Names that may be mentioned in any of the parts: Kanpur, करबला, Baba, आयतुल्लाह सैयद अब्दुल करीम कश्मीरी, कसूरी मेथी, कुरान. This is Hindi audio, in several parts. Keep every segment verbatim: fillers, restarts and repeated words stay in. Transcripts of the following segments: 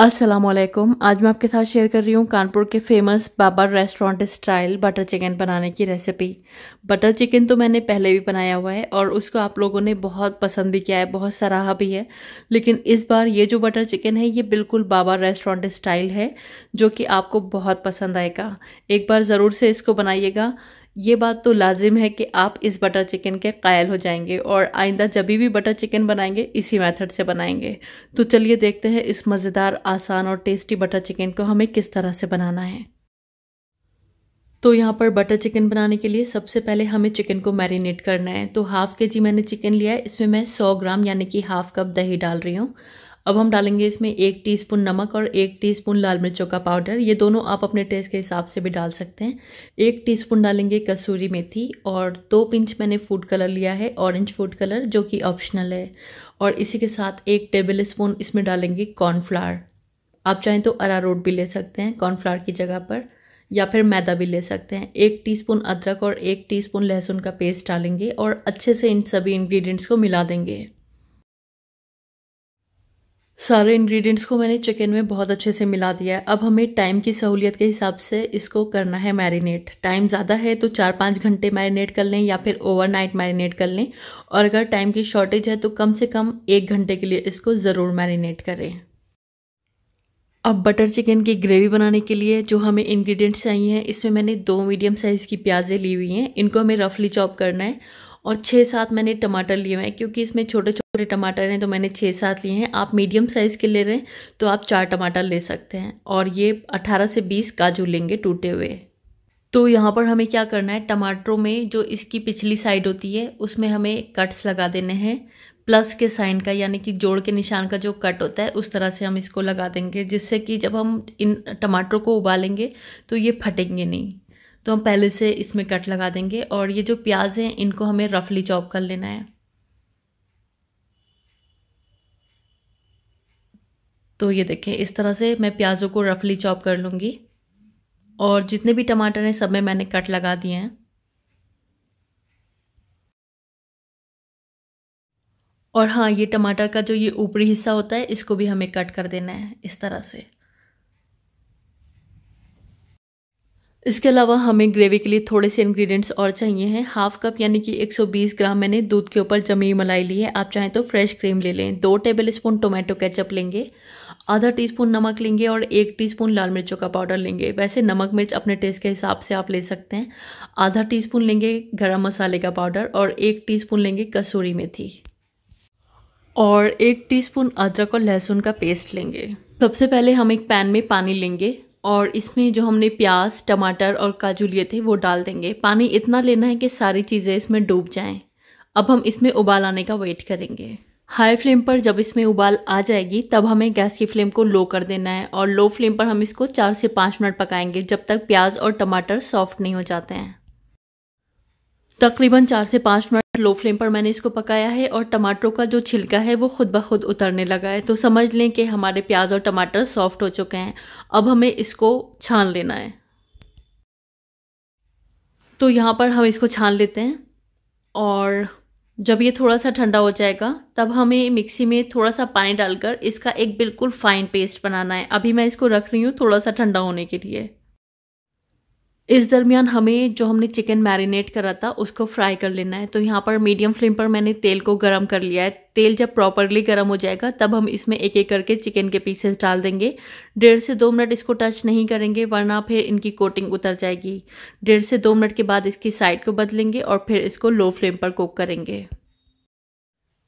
अस्सलामुअलैकुम। आज मैं आपके साथ शेयर कर रही हूँ कानपुर के famous Baba restaurant style butter chicken बनाने की रेसिपी। बटर चिकन तो मैंने पहले भी बनाया हुआ है और उसको आप लोगों ने बहुत पसंद भी किया है, बहुत सराहा भी है, लेकिन इस बार ये जो बटर चिकन है ये बिल्कुल बाबा रेस्टोरेंट स्टाइल है जो कि आपको बहुत पसंद आएगा। एक बार ज़रूर से इसको बनाइएगा, ये बात तो लाजिम है कि आप इस बटर चिकन के कायल हो जाएंगे और आइंदा जब भी बटर चिकन बनाएंगे इसी मेथड से बनाएंगे। तो चलिए देखते हैं इस मज़ेदार, आसान और टेस्टी बटर चिकन को हमें किस तरह से बनाना है। तो यहाँ पर बटर चिकन बनाने के लिए सबसे पहले हमें चिकन को मैरिनेट करना है। तो हाफ़ के जी मैंने चिकन लिया है, इसमें मैं सौ ग्राम यानी कि हाफ़ कप दही डाल रही हूँ। अब हम डालेंगे इसमें एक टीस्पून नमक और एक टीस्पून लाल मिर्चों का पाउडर, ये दोनों आप अपने टेस्ट के हिसाब से भी डाल सकते हैं। एक टीस्पून डालेंगे कसूरी मेथी और दो पिंच मैंने फूड कलर लिया है, ऑरेंज फूड कलर जो कि ऑप्शनल है। और इसी के साथ एक टेबल स्पून इसमें डालेंगे कॉर्नफ्लावर। आप चाहें तो अरारोट भी ले सकते हैं कॉर्नफ्लावर की जगह पर, या फिर मैदा भी ले सकते हैं। एक टीस्पून अदरक और एक टीस्पून लहसुन का पेस्ट डालेंगे और अच्छे से इन सभी इंग्रेडिएंट्स को मिला देंगे। सारे इंग्रेडिएंट्स को मैंने चिकन में बहुत अच्छे से मिला दिया है। अब हमें टाइम की सहूलियत के हिसाब से इसको करना है मैरिनेट। टाइम ज़्यादा है तो चार पाँच घंटे मैरिनेट कर लें या फिर ओवरनाइट मैरिनेट कर लें, और अगर टाइम की शॉर्टेज है तो कम से कम एक घंटे के लिए इसको ज़रूर मैरिनेट करें। अब बटर चिकन की ग्रेवी बनाने के लिए जो हमें इंग्रेडिएंट्स चाहिए हैं, इसमें मैंने दो मीडियम साइज़ की प्याज़ें ली हुई हैं, इनको हमें रफली चॉप करना है। और छः सात मैंने टमाटर लिए हैं, क्योंकि इसमें छोटे छोटे टमाटर हैं तो मैंने छः सात लिए हैं। आप मीडियम साइज़ के ले रहे हैं तो आप चार टमाटर ले सकते हैं। और ये अठारह से बीस काजू लेंगे टूटे हुए। तो यहाँ पर हमें क्या करना है, टमाटरों में जो इसकी पिछली साइड होती है उसमें हमें कट्स लगा देने हैं, प्लस के साइन का यानी कि जोड़ के निशान का जो कट होता है उस तरह से हम इसको लगा देंगे, जिससे कि जब हम इन टमाटरों को उबालेंगे तो ये फटेंगे नहीं। तो हम पहले से इसमें कट लगा देंगे। और ये जो प्याज हैं इनको हमें रफली चॉप कर लेना है। तो ये देखें, इस तरह से मैं प्याज़ों को रफली चॉप कर लूँगी। और जितने भी टमाटर हैं सब में मैंने कट लगा दिए हैं। और हाँ, ये टमाटर का जो ये ऊपरी हिस्सा होता है इसको भी हमें कट कर देना है इस तरह से। इसके अलावा हमें ग्रेवी के लिए थोड़े से इंग्रेडिएंट्स और चाहिए हैं। हाफ कप यानी कि एक सौ बीस ग्राम मैंने दूध के ऊपर जमी मलाई ली है, आप चाहें तो फ्रेश क्रीम ले लें। दो टेबल स्पून टोमेटो केचप लेंगे, आधा टीस्पून नमक लेंगे और एक टीस्पून लाल मिर्चों का पाउडर लेंगे। वैसे नमक मिर्च अपने टेस्ट के हिसाब से आप ले सकते हैं। आधा टीस्पून लेंगे गरम मसाले का पाउडर और एक टीस्पून लेंगे कसूरी मेथी और एक टीस्पून अदरक और लहसुन का पेस्ट लेंगे। सबसे पहले हम एक पैन में पानी लेंगे और इसमें जो हमने प्याज, टमाटर और काजू लिए थे वो डाल देंगे। पानी इतना लेना है कि सारी चीज़ें इसमें डूब जाएं। अब हम इसमें उबाल आने का वेट करेंगे। हाई फ्लेम पर जब इसमें उबाल आ जाएगी तब हमें गैस की फ्लेम को लो कर देना है और लो फ्लेम पर हम इसको चार से पाँच मिनट पकाएंगे, जब तक प्याज और टमाटर सॉफ्ट नहीं हो जाते हैं। तकरीबन चार से पाँच मिनट लो फ्लेम पर मैंने इसको पकाया है और टमाटरों का जो छिलका है वो खुद ब खुद उतरने लगा है। तो समझ लें कि हमारे प्याज और टमाटर सॉफ्ट हो चुके हैं। अब हमें इसको छान लेना है। तो यहाँ पर हम इसको छान लेते हैं और जब ये थोड़ा सा ठंडा हो जाएगा तब हमें मिक्सी में थोड़ा सा पानी डालकर इसका एक बिल्कुल फाइन पेस्ट बनाना है। अभी मैं इसको रख रही हूँ थोड़ा सा ठंडा होने के लिए। इस दरमियान हमें जो हमने चिकन मैरिनेट करा था उसको फ्राई कर लेना है। तो यहाँ पर मीडियम फ्लेम पर मैंने तेल को गरम कर लिया है। तेल जब प्रॉपरली गरम हो जाएगा तब हम इसमें एक एक करके चिकन के पीसेस डाल देंगे। डेढ़ से दो मिनट इसको टच नहीं करेंगे वरना फिर इनकी कोटिंग उतर जाएगी। डेढ़ से दो मिनट के बाद इसकी साइड को बदलेंगे और फिर इसको लो फ्लेम पर कुक करेंगे।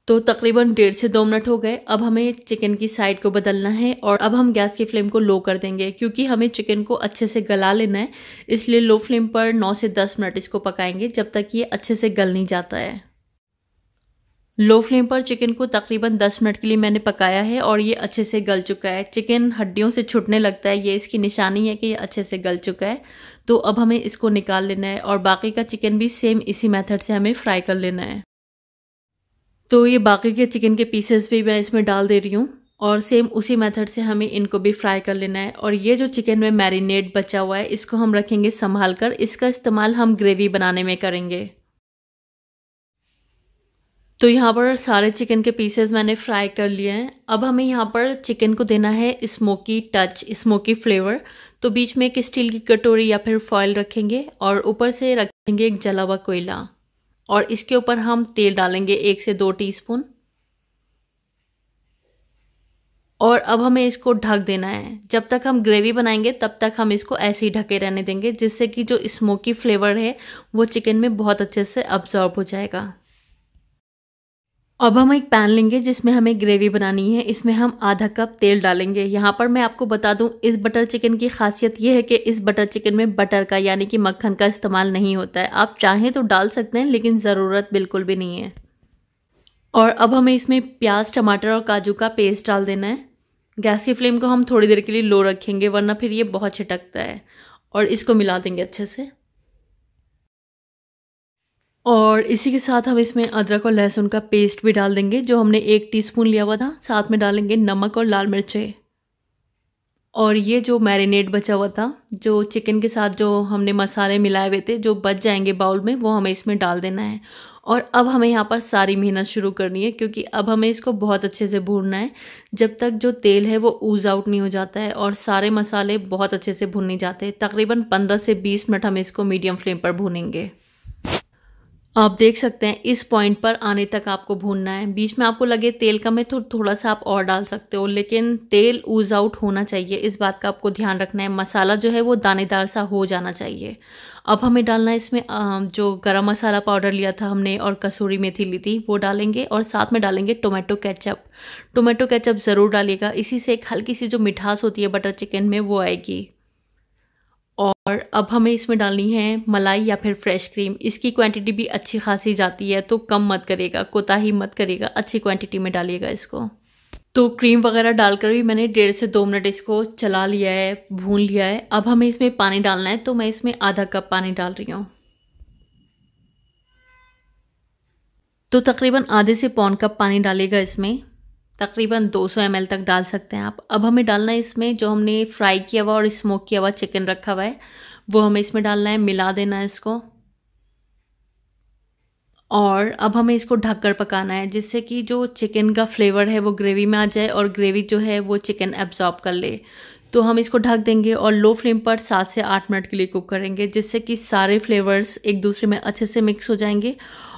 तो तकरीबन डेढ़ से दो मिनट हो गए। अब हमें चिकन की साइड को बदलना है और अब हम गैस की फ्लेम को लो कर देंगे, क्योंकि हमें चिकन को अच्छे से गला लेना है। इसलिए लो फ्लेम पर नौ से दस मिनट इसको पकाएंगे, जब तक ये अच्छे से गल नहीं जाता है। लो फ्लेम पर चिकन को तकरीबन दस मिनट के लिए मैंने पकाया है और ये अच्छे से गल चुका है। चिकन हड्डियों से छूटने लगता है, ये इसकी निशानी है कि ये अच्छे से गल चुका है। तो अब हमें इसको निकाल लेना है और बाकी का चिकन भी सेम इसी मेथड से हमें फ्राई कर लेना है। तो ये बाकी के चिकन के पीसेस भी मैं इसमें डाल दे रही हूँ और सेम उसी मेथड से हमें इनको भी फ्राई कर लेना है। और ये जो चिकन में मैरिनेट बचा हुआ है इसको हम रखेंगे संभाल कर, इसका इस्तेमाल हम ग्रेवी बनाने में करेंगे। तो यहाँ पर सारे चिकन के पीसेस मैंने फ्राई कर लिए हैं। अब हमें यहाँ पर चिकन को देना है स्मोकी टच, स्मोकी फ्लेवर। तो बीच में एक स्टील की कटोरी या फिर फॉइल रखेंगे और ऊपर से रखेंगे एक जला हुआ कोयला और इसके ऊपर हम तेल डालेंगे एक से दो टीस्पून। और अब हमें इसको ढक देना है। जब तक हम ग्रेवी बनाएंगे तब तक हम इसको ऐसे ही ढके रहने देंगे, जिससे कि जो स्मोकी फ्लेवर है वो चिकन में बहुत अच्छे से अब्जॉर्ब हो जाएगा। अब हम एक पैन लेंगे जिसमें हमें ग्रेवी बनानी है। इसमें हम आधा कप तेल डालेंगे। यहाँ पर मैं आपको बता दूं, इस बटर चिकन की खासियत ये है कि इस बटर चिकन में बटर का यानी कि मक्खन का इस्तेमाल नहीं होता है। आप चाहें तो डाल सकते हैं, लेकिन ज़रूरत बिल्कुल भी नहीं है। और अब हमें इसमें प्याज, टमाटर और काजू का पेस्ट डाल देना है। गैस की फ्लेम को हम थोड़ी देर के लिए लो रखेंगे, वरना फिर ये बहुत छिटकता है। और इसको मिला देंगे अच्छे से। और इसी के साथ हम इसमें अदरक और लहसुन का पेस्ट भी डाल देंगे, जो हमने एक टीस्पून लिया हुआ था। साथ में डालेंगे नमक और लाल मिर्चें। और ये जो मैरिनेट बचा हुआ था, जो चिकन के साथ जो हमने मसाले मिलाए हुए थे, जो बच जाएंगे बाउल में, वो हमें इसमें डाल देना है। और अब हमें यहाँ पर सारी मेहनत शुरू करनी है, क्योंकि अब हमें इसको बहुत अच्छे से भूनना है जब तक जो तेल है वो ऊज आउट नहीं हो जाता है और सारे मसाले बहुत अच्छे से भुन नहीं जाते। तकरीबन पंद्रह से बीस मिनट हम इसको मीडियम फ्लेम पर भूनेंगे। आप देख सकते हैं इस पॉइंट पर आने तक आपको भूनना है। बीच में आपको लगे तेल कम है तो थोड़ा सा आप और डाल सकते हो, लेकिन तेल ऊज आउट होना चाहिए, इस बात का आपको ध्यान रखना है। मसाला जो है वो दानेदार सा हो जाना चाहिए। अब हमें डालना है इसमें जो गरम मसाला पाउडर लिया था हमने और कसूरी मेथी ली थी, वो डालेंगे। और साथ में डालेंगे टोमेटो केचप। टोमेटो केचप ज़रूर डालिएगा, इसी से एक हल्की सी जो मिठास होती है बटर चिकन में वो आएगी। और अब हमें इसमें डालनी है मलाई या फिर फ्रेश क्रीम। इसकी क्वांटिटी भी अच्छी खासी जाती है, तो कम मत करिएगा, कोताही मत करिएगा, अच्छी क्वांटिटी में डालिएगा इसको। तो क्रीम वगैरह डालकर भी मैंने डेढ़ से दो मिनट इसको चला लिया है, भून लिया है। अब हमें इसमें पानी डालना है, तो मैं इसमें आधा कप पानी डाल रही हूँ। तो तकरीबन आधे से पौन कप पानी डालेगा इसमें, तकरीबन दो सौ एम एल तक डाल सकते हैं आप। अब हमें डालना है इसमें जो हमने फ्राई किया हुआ और स्मोक किया हुआ चिकन रखा हुआ है, वो हमें इसमें डालना है, मिला देना है इसको। और अब हमें इसको ढककर पकाना है, जिससे कि जो चिकन का फ्लेवर है वो ग्रेवी में आ जाए और ग्रेवी जो है वो चिकन एब्जॉर्ब कर ले। तो हम इसको ढक देंगे और लो फ्लेम पर सात से आठ मिनट के लिए कुक करेंगे, जिससे कि सारे फ्लेवर्स एक दूसरे में अच्छे से मिक्स हो जाएंगे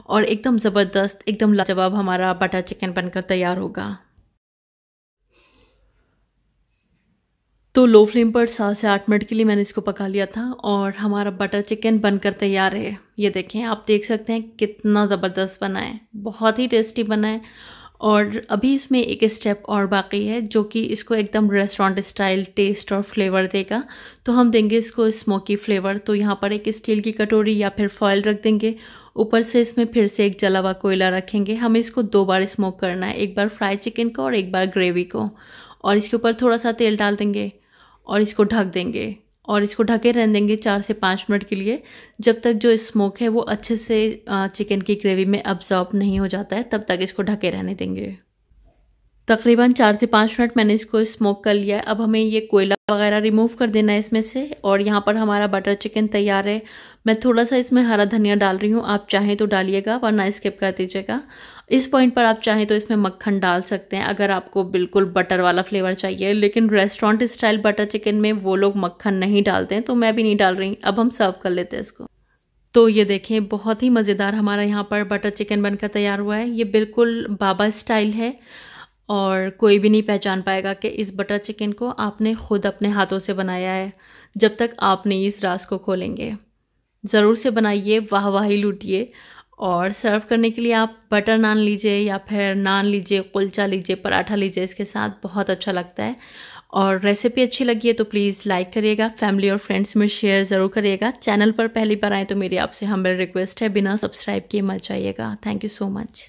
और एकदम ज़बरदस्त, एकदम लाजवाब हमारा बटर चिकन बनकर तैयार होगा। तो लो फ्लेम पर सात से आठ मिनट के लिए मैंने इसको पका लिया था और हमारा बटर चिकन बनकर तैयार है। ये देखें, आप देख सकते हैं कितना ज़बरदस्त बना है, बहुत ही टेस्टी बना है। और अभी इसमें एक स्टेप और बाकी है, जो कि इसको एकदम रेस्टोरेंट स्टाइल टेस्ट और फ्लेवर देगा। तो हम देंगे इसको स्मोकी फ्लेवर। तो यहाँ पर एक स्टील की कटोरी या फिर फॉइल रख देंगे, ऊपर से इसमें फिर से एक जला हुआ कोयला रखेंगे। हमें इसको दो बार स्मोक करना है, एक बार फ्राई चिकन को और एक बार ग्रेवी को। और इसके ऊपर थोड़ा सा तेल डाल देंगे और इसको ढक देंगे और इसको ढके रहने देंगे चार से पाँच मिनट के लिए, जब तक जो स्मोक है वो अच्छे से चिकन की ग्रेवी में अब्जॉर्ब नहीं हो जाता है, तब तक इसको ढके रहने देंगे। तकरीबन चार से पाँच मिनट मैंने इसको स्मोक कर लिया है। अब हमें ये कोयला वगैरह रिमूव कर देना है इसमें से। और यहाँ पर हमारा बटर चिकन तैयार है। मैं थोड़ा सा इसमें हरा धनिया डाल रही हूँ, आप चाहें तो डालिएगा वरना स्किप कर दीजिएगा। इस पॉइंट पर आप चाहें तो इसमें मक्खन डाल सकते हैं, अगर आपको बिल्कुल बटर वाला फ्लेवर चाहिए, लेकिन रेस्टोरेंट स्टाइल बटर चिकन में वो लोग मक्खन नहीं डालते हैं, तो मैं भी नहीं डाल रही। अब हम सर्व कर लेते हैं इसको। तो ये देखें, बहुत ही मज़ेदार हमारा यहाँ पर बटर चिकन बनकर तैयार हुआ है। ये बिल्कुल बाबा स्टाइल है और कोई भी नहीं पहचान पाएगा कि इस बटर चिकन को आपने खुद अपने हाथों से बनाया है, जब तक आप नहीं इस राज को खोलेंगे। ज़रूर से बनाइए, वाह वाही लूटिए। और सर्व करने के लिए आप बटर नान लीजिए या फिर नान लीजिए, कुलचा लीजिए, पराठा लीजिए, इसके साथ बहुत अच्छा लगता है। और रेसिपी अच्छी लगी है तो प्लीज़ लाइक करिएगा, फैमिली और फ्रेंड्स में शेयर ज़रूर करिएगा। चैनल पर पहली बार आए तो मेरी आपसे हम्बल रिक्वेस्ट है, बिना सब्सक्राइब किए मत जाइएगा। Thank you so much.